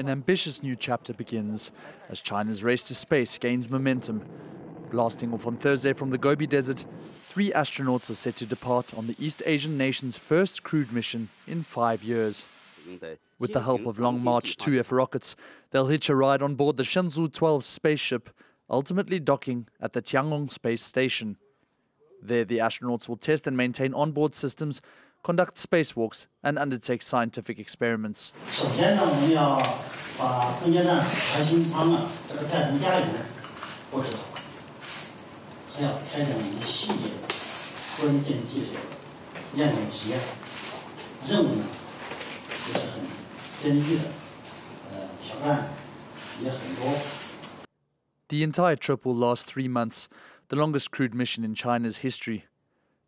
An ambitious new chapter begins as China's race to space gains momentum. Blasting off on Thursday from the Gobi Desert, 3 astronauts are set to depart on the East Asian nation's first crewed mission in 5 years. With the help of Long March 2F rockets, they'll hitch a ride on board the Shenzhou 12 spaceship, ultimately docking at the Tiangong space station. There, the astronauts will test and maintain onboard systems, conduct spacewalks and undertake scientific experiments. The entire trip will last 3 months, the longest crewed mission in China's history.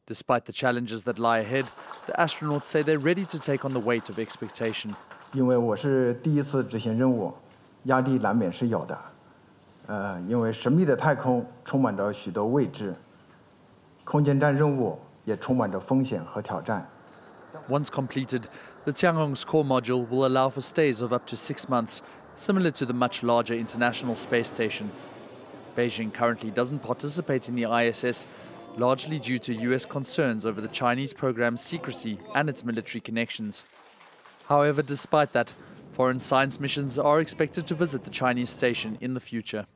Despite the challenges that lie ahead, the astronauts say they're ready to take on the weight of expectation. Once completed, the Tiangong's core module will allow for stays of up to 6 months, similar to the much larger International Space Station. Beijing currently doesn't participate in the ISS, largely due to US concerns over the Chinese program's secrecy and its military connections. However, despite that, foreign science missions are expected to visit the Chinese station in the future.